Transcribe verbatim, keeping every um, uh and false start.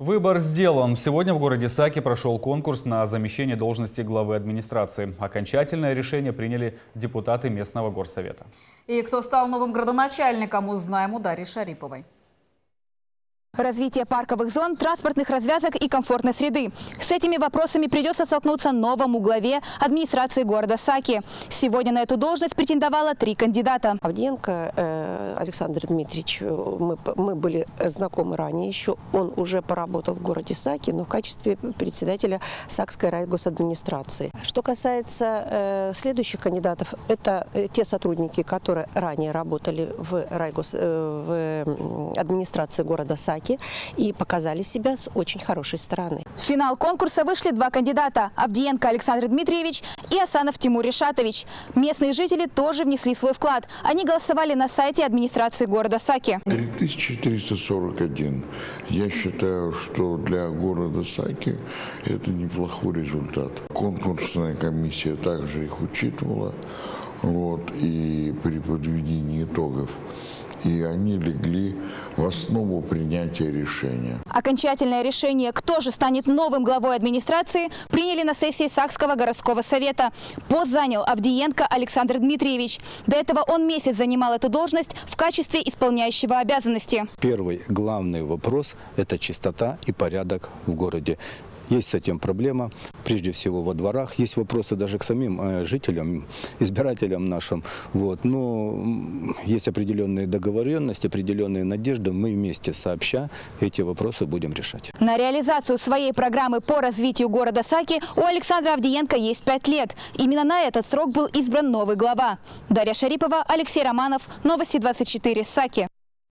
Выбор сделан. Сегодня в городе Саки прошел конкурс на замещение должности главы администрации. Окончательное решение приняли депутаты местного горсовета. И кто стал новым градоначальником, узнаем у Дарьи Шариповой. Развитие парковых зон, транспортных развязок и комфортной среды. С этими вопросами придется столкнуться новому главе администрации города Саки. Сегодня на эту должность претендовало три кандидата. Авдиенко Александр Дмитриевич, мы, мы были знакомы ранее еще. Он уже поработал в городе Саки, но в качестве председателя Сакской райгосадминистрации. Что касается следующих кандидатов, это те сотрудники, которые ранее работали в, райгос, в администрации города Саки и показали себя с очень хорошей стороны. В финал конкурса вышли два кандидата – Авдиенко Александр Дмитриевич и Осанов Тимур Решатович. Местные жители тоже внесли свой вклад. Они голосовали на сайте администрации города Саки. три тысячи триста сорок один. Я считаю, что для города Саки это неплохой результат. Конкурсная комиссия также их учитывала вот, и при подведении итогов. И они легли в основу принятия решения. Окончательное решение, кто же станет новым главой администрации, приняли на сессии Сакского городского совета. Пост занял Авдиенко Александр Дмитриевич. До этого он месяц занимал эту должность в качестве исполняющего обязанности. Первый главный вопрос – это чистота и порядок в городе. Есть с этим проблема, прежде всего во дворах. Есть вопросы даже к самим жителям, избирателям нашим. Вот. Но есть определенные договоренности, определенные надежды. Мы вместе сообща эти вопросы будем решать. На реализацию своей программы по развитию города Саки у Александра Авдиенко есть пять лет. Именно на этот срок был избран новый глава. Дарья Шарипова, Алексей Романов, Новости двадцать четыре, Саки.